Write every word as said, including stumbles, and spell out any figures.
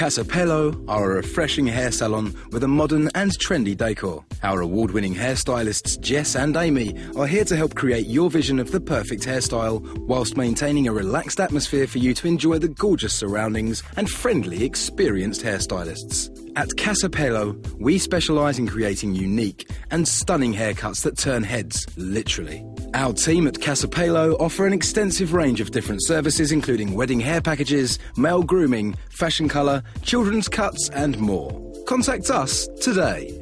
Casa Pelo are a refreshing hair salon with a modern and trendy decor. Our award-winning hairstylists Jess and Amy are here to help create your vision of the perfect hairstyle whilst maintaining a relaxed atmosphere for you to enjoy the gorgeous surroundings and friendly, experienced hairstylists. At Casa Pelo, we specialise in creating unique and stunning haircuts that turn heads, literally. Our team at Casa Pelo offer an extensive range of different services including wedding hair packages, male grooming, fashion colour, children's cuts and more. Contact us today.